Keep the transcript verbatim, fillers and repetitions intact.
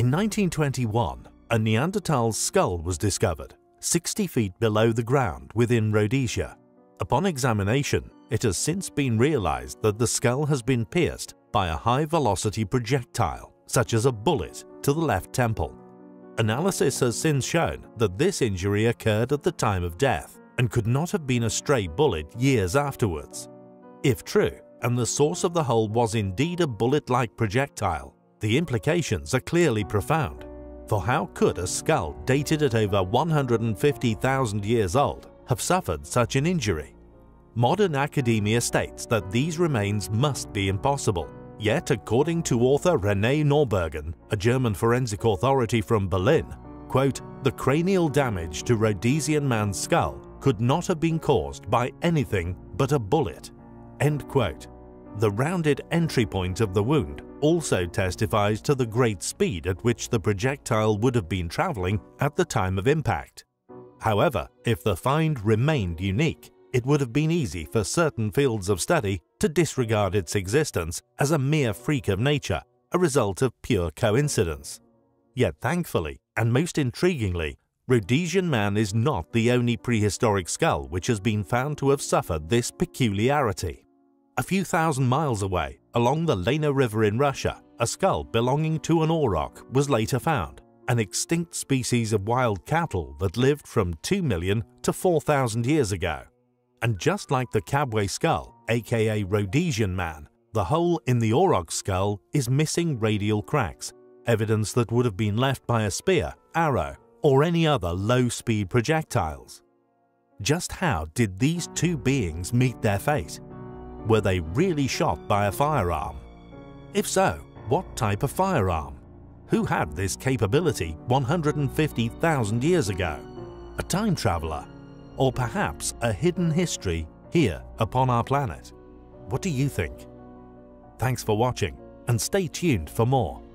In nineteen twenty-one, a Neanderthal's skull was discovered, sixty feet below the ground within Rhodesia. Upon examination, it has since been realized that the skull has been pierced by a high-velocity projectile, such as a bullet, to the left temple. Analysis has since shown that this injury occurred at the time of death and could not have been a stray bullet years afterwards. If true, and the source of the hole was indeed a bullet-like projectile, the implications are clearly profound. For how could a skull dated at over one hundred fifty thousand years old have suffered such an injury? Modern academia states that these remains must be impossible. Yet, according to author René Norbergen, a German forensic authority from Berlin, quote, "The cranial damage to Rhodesian man's skull could not have been caused by anything but a bullet," end quote. The rounded entry point of the wound also testifies to the great speed at which the projectile would have been traveling at the time of impact. However, if the find remained unique, it would have been easy for certain fields of study to disregard its existence as a mere freak of nature, a result of pure coincidence. Yet thankfully, and most intriguingly, Rhodesian man is not the only prehistoric skull which has been found to have suffered this peculiarity. A few thousand miles away, along the Lena River in Russia, a skull belonging to an auroch was later found, an extinct species of wild cattle that lived from two million to four thousand years ago. And just like the Kabwe skull, aka Rhodesian man, the hole in the aurochs skull is missing radial cracks, evidence that would have been left by a spear, arrow, or any other low-speed projectiles. Just how did these two beings meet their fate? Were they really shot by a firearm? If so, what type of firearm? Who had this capability one hundred fifty thousand years ago? A time traveler? Or perhaps a hidden history here upon our planet? What do you think? Thanks for watching, and stay tuned for more.